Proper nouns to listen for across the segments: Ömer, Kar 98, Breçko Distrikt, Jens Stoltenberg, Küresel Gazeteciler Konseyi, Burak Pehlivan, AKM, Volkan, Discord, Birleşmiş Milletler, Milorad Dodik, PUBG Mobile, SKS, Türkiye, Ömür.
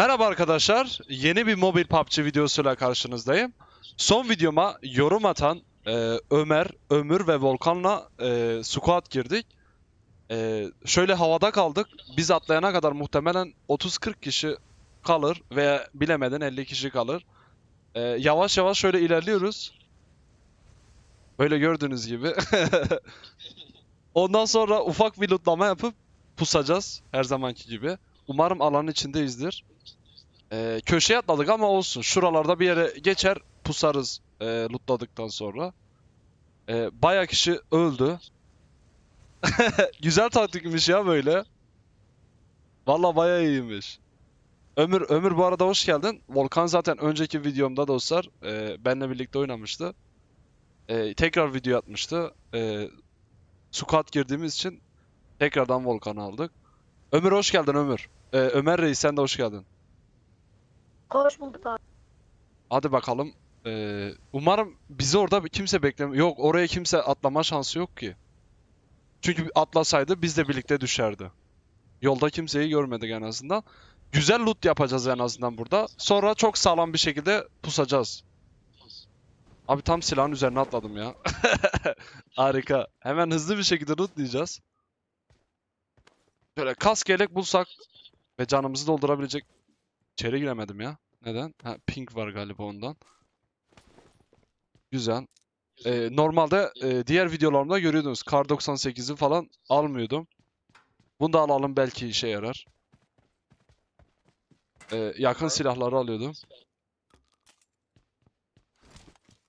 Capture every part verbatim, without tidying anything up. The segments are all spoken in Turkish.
Merhaba arkadaşlar, yeni bir mobil P U B G videosuyla karşınızdayım. Son videoma yorum atan e, Ömer, Ömür ve Volkan'la e, squad girdik. E, şöyle havada kaldık, biz atlayana kadar muhtemelen otuz kırk kişi kalır veya bilemeden elli kişi kalır. E, yavaş yavaş şöyle ilerliyoruz. Böyle gördüğünüz gibi. Ondan sonra ufak bir lootlama yapıp pusacağız her zamanki gibi. Umarım alanın içindeyizdir. Ee, köşeye atladık ama olsun. Şuralarda bir yere geçer pusarız e, lootladıktan sonra. E, bayağı kişi öldü. Güzel taktikmiş ya böyle. Vallahi bayağı iyiymiş. Ömür, Ömür bu arada hoş geldin. Volkan zaten önceki videomda dostlar e, benimle birlikte oynamıştı. E, tekrar video atmıştı. E, Squad girdiğimiz için tekrardan Volkan'ı aldık. Ömür hoş geldin Ömür. Ee, Ömer Reis sen de hoş geldin. Hoş bulduk abi. Hadi bakalım. Ee, umarım bizi orada kimse beklemiyor. Yok, oraya kimse atlama şansı yok ki. Çünkü atlasaydı biz de birlikte düşerdi. Yolda kimseyi görmedik en azından. Güzel loot yapacağız en azından burada. Sonra çok sağlam bir şekilde pusacağız. Abi tam silahın üzerine atladım ya. Harika. Hemen hızlı bir şekilde lootlayacağız. Şöyle kask yelek bulsak ve canımızı doldurabilecek... İçeri giremedim ya. Neden? Ha, pink var galiba ondan. Güzel. Ee, normalde e, diğer videolarımda görüyordunuz. Kar doksan sekizi falan almıyordum. Bunu da alalım, belki işe yarar. Ee, yakın silahları alıyordum.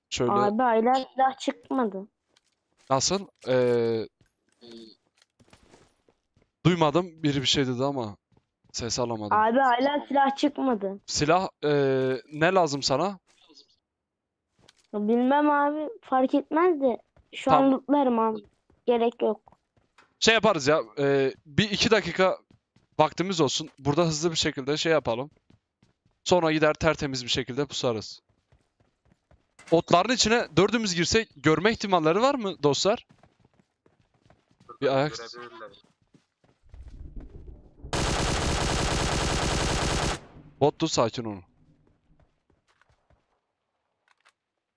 Şöyle... Abi hala silah çıkmadı. Nasıl? Eee... Duymadım, biri bir şey dedi ama ses alamadım. Abi hala silah çıkmadı. Silah ee, ne lazım sana? Bilmem abi, fark etmez de şu tamam. An lootlarım abi, gerek yok. Şey yaparız ya, ee, bir iki dakika vaktimiz olsun. Burada hızlı bir şekilde şey yapalım. Sonra gider tertemiz bir şekilde pusarız. Otların içine dördümüz girsek görme ihtimalleri var mı dostlar? Bir ayak... Bottu, sakin olun.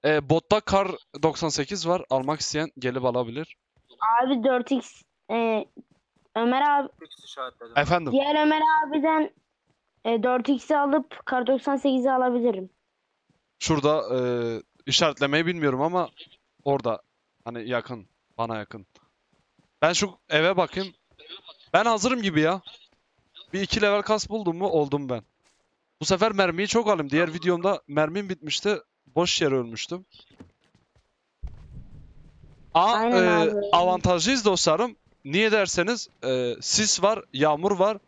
Ee, botta Kar doksan sekiz var. Almak isteyen gelip alabilir. Abi dört x e, Ömer abi. Efendim. Diğer Ömer abiden e, dört x'i alıp Kar doksan sekizi alabilirim. Şurada e, işaretlemeyi bilmiyorum ama orada hani yakın, bana yakın. Ben şu eve bakayım. Ben hazırım gibi ya. Bir iki level kas buldum mu oldum ben. Bu sefer mermiyi çok alayım. Diğer videomda mermim bitmişti. Boş yere ölmüştüm. A, e, avantajlıyız dostlarım. Niye derseniz e, sis var, yağmur var.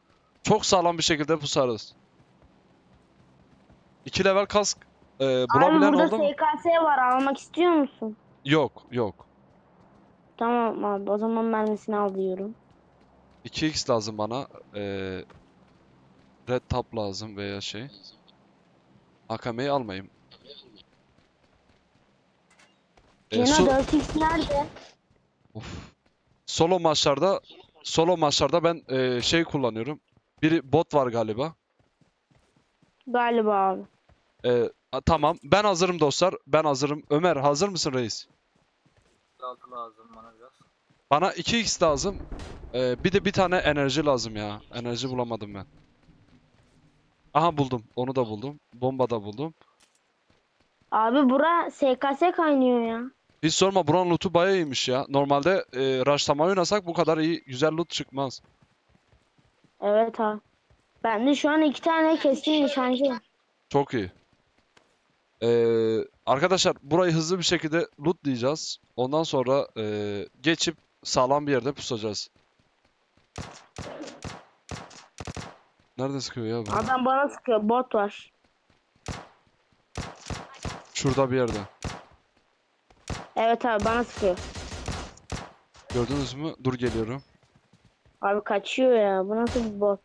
Çok sağlam bir şekilde pusarız. İki level kask e, bulabilen oldu. Abi burada S K S var. Almak istiyor musun? Yok, yok. Tamam abi, o zaman mermisini al diyorum. iki x lazım bana. Eee... Red top lazım veya şey. A K M'yi almayayım. Ee, Cena so dört x nerede? Of. Solo maçlarda solo maçlarda ben e, şey kullanıyorum. Biri bot var galiba. Galiba abi. Ee, a, tamam. Ben hazırım dostlar. Ben hazırım. Ömer hazır mısın reis? altı lazım bana biraz. Bana iki x lazım. Ee, bir de bir tane enerji lazım ya. Enerji bulamadım ben. Aha buldum. Onu da buldum. Bomba da buldum. Abi bura S K S kaynıyor ya. Hiç sorma, buranın loot'u bayağı iyiymiş ya. Normalde e, rushlamayı oynasak bu kadar iyi güzel loot çıkmaz. Evet abi. Ben de şu an iki tane keskin nişancı. Çok iyi. Ee, arkadaşlar burayı hızlı bir şekilde lootlayacağız. Ondan sonra e, geçip sağlam bir yerde pusacağız. Nerede sıkıyor ya bu? Adam bana sıkıyor. Bot var. Şurada bir yerde. Evet abi, bana sıkıyor. Gördünüz mü? Dur geliyorum. Abi kaçıyor ya. Bu nasıl bir bot?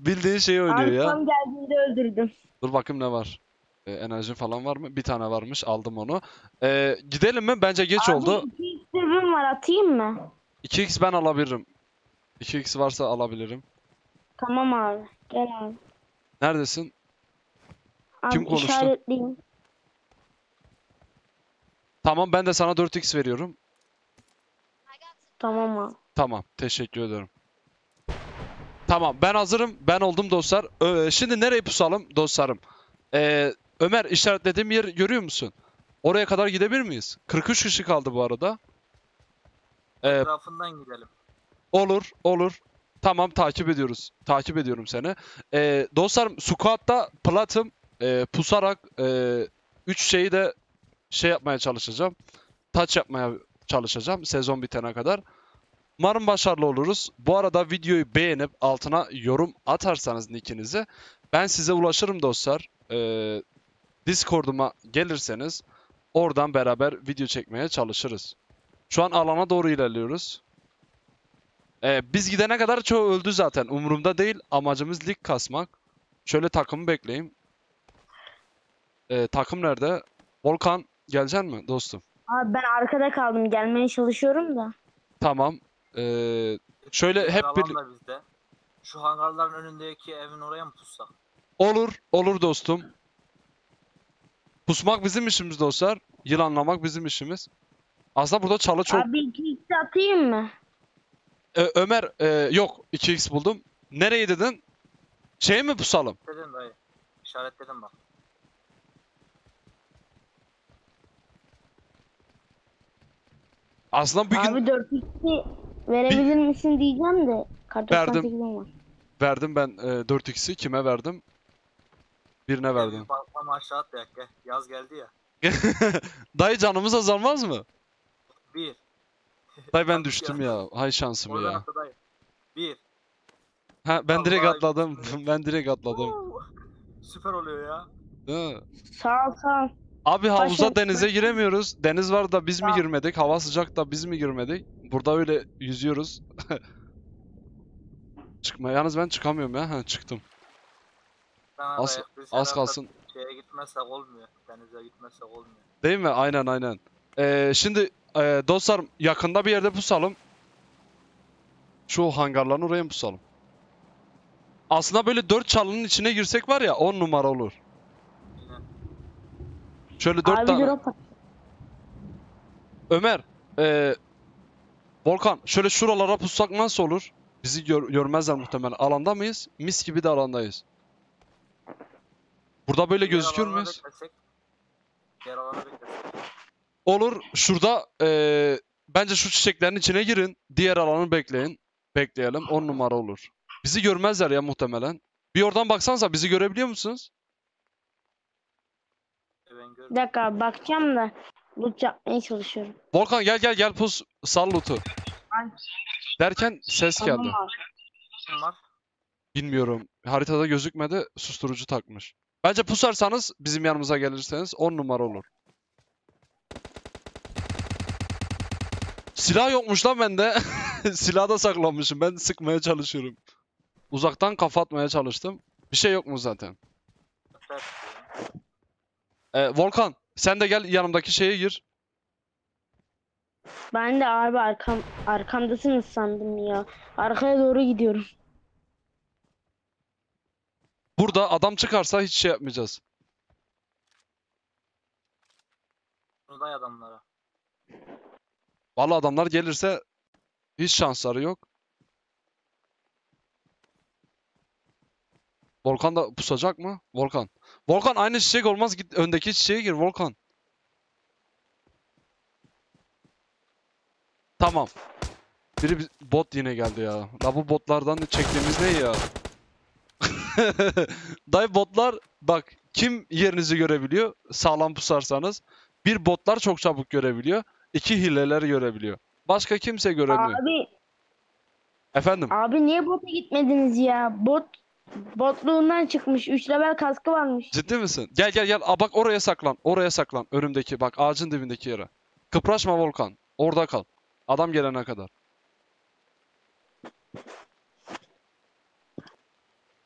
Bildiğin şeyi oynuyor abi, ya. Tam geldiğinde öldürdüm. Dur bakayım ne var. Ee, enerji falan var mı? Bir tane varmış. Aldım onu. Ee, gidelim mi? Bence geç abi, oldu. iki x sürüm var. Atayım mı? iki x ben alabilirim. iki x varsa alabilirim. Tamam abi. Gel abi. Neredesin? Abi kim konuştu? İşaretliyim. Tamam, ben de sana dört x veriyorum. Tamam abi. Tamam, teşekkür ediyorum. Tamam, ben hazırım. Ben oldum dostlar. Ee, şimdi nereye pusalım dostlarım? Ee, Ömer, işaretlediğim yer görüyor musun? Oraya kadar gidebilir miyiz? kırk üç kişi kaldı bu arada. Ee, Etrafından gidelim. Olur, olur. Tamam, takip ediyoruz. Takip ediyorum seni. Ee, dostlarım, squat'ta platım e, pusarak e, üç şeyi de şey yapmaya çalışacağım. Touch yapmaya çalışacağım sezon bitene kadar. Umarım başarılı oluruz. Bu arada videoyu beğenip altına yorum atarsanız nickinizi, ben size ulaşırım dostlar. Ee, Discord'uma gelirseniz oradan beraber video çekmeye çalışırız. Şu an alana doğru ilerliyoruz. Ee, biz gidene kadar çoğu öldü zaten. Umurumda değil. Amacımız lig kasmak. Şöyle takımı bekleyeyim. Ee, takım nerede? Volkan, gelecek mi dostum? Abi ben arkada kaldım. Gelmeye çalışıyorum da. Tamam. Ee, şöyle hep bir... Şu hangarların önündeki evin oraya mı pussak? Olur, olur dostum. Pusmak bizim işimiz dostlar. Yılanlamak bizim işimiz. Aslında burada çalı çok... Abi iki x atayım mı? Ee, Ömer, e, yok iki x buldum. Nereye dedin? Şey mi pusalım? Dedim dayı. İşaretledim bak. Aslında bir abi gün... dört x'i verebilir bir... misin diyeceğim de. Verdim. Var. Verdim ben e, dört x'i. Kime verdim? Birine verdim. Ama aşağı at ya. Yaz geldi ya. Dayı canımız azalmaz mı? Bir. Dayı ben düştüm ya. Hay şansım oradan ya. Bir. Ha, ben Allah direkt atladım. ben direkt atladım. Süper oluyor ya. Sağ ol, sağ ol. Abi havuza, başım, denize başım. giremiyoruz. Deniz var da biz mi girmedik? Hava sıcak da biz mi girmedik? Burada öyle yüzüyoruz. Çıkma. Yalnız ben çıkamıyorum ya. Ha, çıktım. Az, az kalsın. Şeye gitmezsek olmuyor. Denize gitmezsek olmuyor. Değil mi? Aynen aynen. Ee, şimdi e, dostlarım, yakında bir yerde pusalım. Şu hangarların oraya pusalım. Aslında böyle dört çalının içine girsek var ya, on numara olur. Şöyle dört abi tane. Europa. Ömer, ee, Volkan, şöyle şuralara pussak nasıl olur? Bizi gör, görmezler muhtemelen. Alanda mıyız? Mis gibi de alandayız. Burada böyle gözüküyor muyuz? Olur. Şurada ee, bence şu çiçeklerin içine girin. Diğer alanı bekleyin. Bekleyelim. on numara olur. Bizi görmezler ya muhtemelen. Bir oradan baksanıza, bizi görebiliyor musunuz? Bir dakika bakacağım da, loot yapmaya çalışıyorum. Volkan gel gel gel, pus sal loot'u. Derken ses tamam geldi. Var. Bilmiyorum, haritada gözükmedi, susturucu takmış. Bence pusarsanız, bizim yanımıza gelirseniz on numara olur. Silah yokmuş lan bende. Silahı da saklamışım, ben sıkmaya çalışıyorum. Uzaktan kafa atmaya çalıştım. Bir şey yok mu zaten? Ee, Volkan, sen de gel yanımdaki şeye gir. Ben de abi arkam, arkamdasınız sandım ya. Arkaya doğru gidiyorum. Burada adam çıkarsa hiç şey yapmayacağız. Buradayım adamlara. Vallahi adamlar gelirse hiç şansları yok. Volkan da pusacak mı? Volkan. Volkan aynı çiçek olmaz. Git öndeki çiçeğe gir Volkan. Tamam. Biri bot yine geldi ya. La bu botlardan çektiğimiz ne ya? Dayı botlar bak, kim yerinizi görebiliyor? Sağlam pusarsanız. Bir, botlar çok çabuk görebiliyor. İki, hileler görebiliyor. Başka kimse göremiyor. Abi. Efendim? Abi niye bota gitmediniz ya? Bot botluğundan çıkmış. üç level kaskı varmış. Ciddi misin? Gel gel gel. Aa, bak oraya saklan. Oraya saklan. Önümdeki bak, ağacın dibindeki yere. Kıpraşma Volkan. Orada kal. Adam gelene kadar.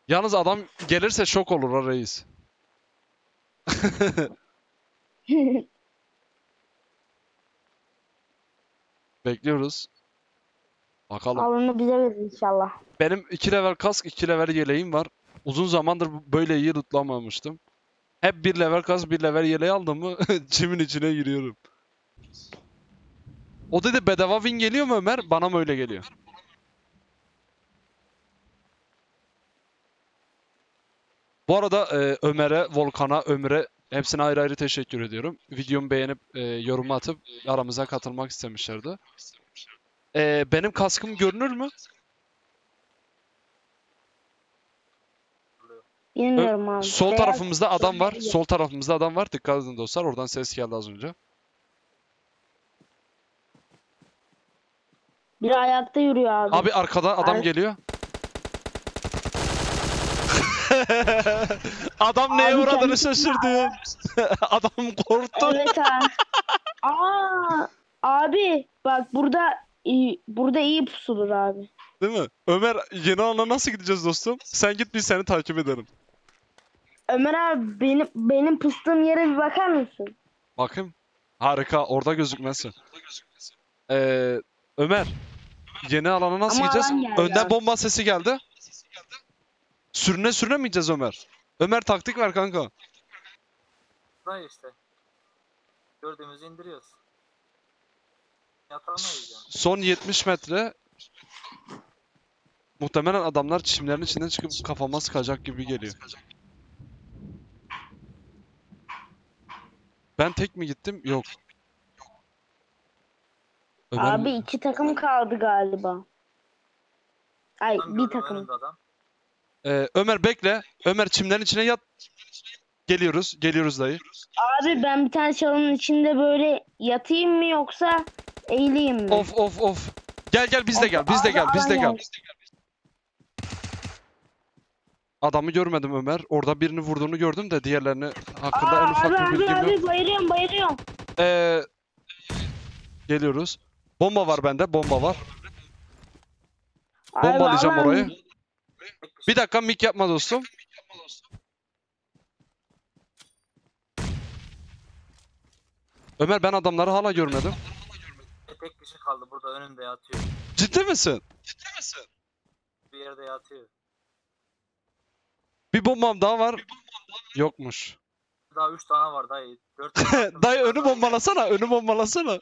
Yalnız adam gelirse şok olur ha reis. Bekliyoruz. Bakalım. Alını bize verir inşallah. Benim iki level kask, iki level yeleğim var. Uzun zamandır böyle iyi lootlamamıştım. Hep bir level kask, bir level yeleği aldım mı çimin içine giriyorum. O dedi bedava win geliyor mu Ömer? Bana mı öyle geliyor? Bu arada e, Ömer'e, Volkan'a, Ömür'e hepsine ayrı ayrı teşekkür ediyorum. Videomu beğenip e, yorum atıp aramıza katılmak istemişlerdi. E, benim kaskım görünür mü? Bilmiyorum abi. Sol Beyaz tarafımızda adam var. Sol tarafımızda adam var. Dikkat edin dostlar. Oradan ses geldi az önce. Biri ayakta yürüyor abi. Abi arkadan adam Ay geliyor. Adam neye uğradığını şaşırdı. Adam korktu. Evet abi. Aa, abi bak burada iyi, burada iyi pusulur abi. Değil mi? Ömer yeni alana nasıl gideceğiz dostum? Sen git, biz seni takip ederim. Ömer abi benim benim pustuğum yere bir bakar mısın? Bakayım. Harika, orada gözükmesin. Ee, Ömer yeni alana nasıl Ama gideceğiz? Önden bomba sesi geldi. Sürüne sürüne mi gideceğiz Ömer? Ömer taktik ver kanka. Buraya işte. Gördüğümüzü indiriyoruz. Yatamayız yani. Son yetmiş metre. Muhtemelen adamlar çimlerin içinden çıkıp kafama sıkacak gibi geliyor. Ben tek mi gittim? Yok. Ömer abi mi? iki takım kaldı galiba. Ay bir takım. Ee, Ömer bekle. Ömer çimlerin içine yat. Geliyoruz. Geliyoruz dayı. Abi ben bir tane çalının içinde böyle yatayım mı yoksa eğileyim mi? Of of of. Gel gel biz de gel. Biz de gel. Biz de gel. Adamı görmedim Ömer. Orada birini vurduğunu gördüm de diğerlerini hakkında en ufak bir bilgim yok. Abi abi bayılıyorum bayılıyorum. Ee, geliyoruz. Bomba var bende. Bomba var. Bomba alacağım orayı. Bir dakika mik yapma dostum. Ömer ben adamları hala görmedim. Tek kişi kaldı burada önümde yatıyor. Ciddi misin? Ciddi misin? Bir yerde yatıyor. Bir bombam daha var. Bombam daha var. Yokmuş. Daha üç tane var dayı. Dört tane. Dayı önü bombalasana, önü bombalasana.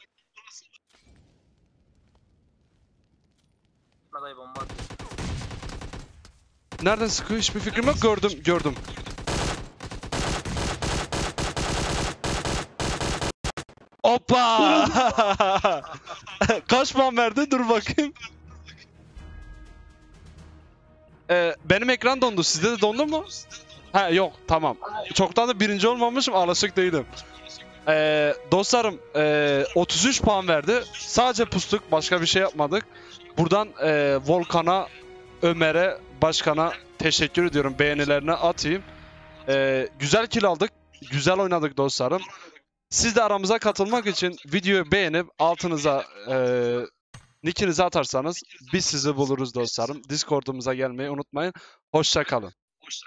Dayı bomba atıyor. Nereden sıkıyor? Hiçbir fikrim yok. Gördüm, gördüm. Hoppa! Kaç puan verdi? Dur bakayım. Ee, benim ekran dondu. Sizde de dondu mu? Ha yok, tamam. Çoktan da birinci olmamışım, alışık değilim. Ee, dostlarım, e, otuz üç puan verdi. Sadece pustuk, başka bir şey yapmadık. Buradan e, Volkan'a, Ömer'e, Başkan'a teşekkür ediyorum. Beğenilerine atayım. Ee, güzel kill aldık. Güzel oynadık dostlarım. Siz de aramıza katılmak için videoyu beğenip altınıza e, nickinizi atarsanız biz sizi buluruz dostlarım. Discord'umuza gelmeyi unutmayın. Hoşça kalın.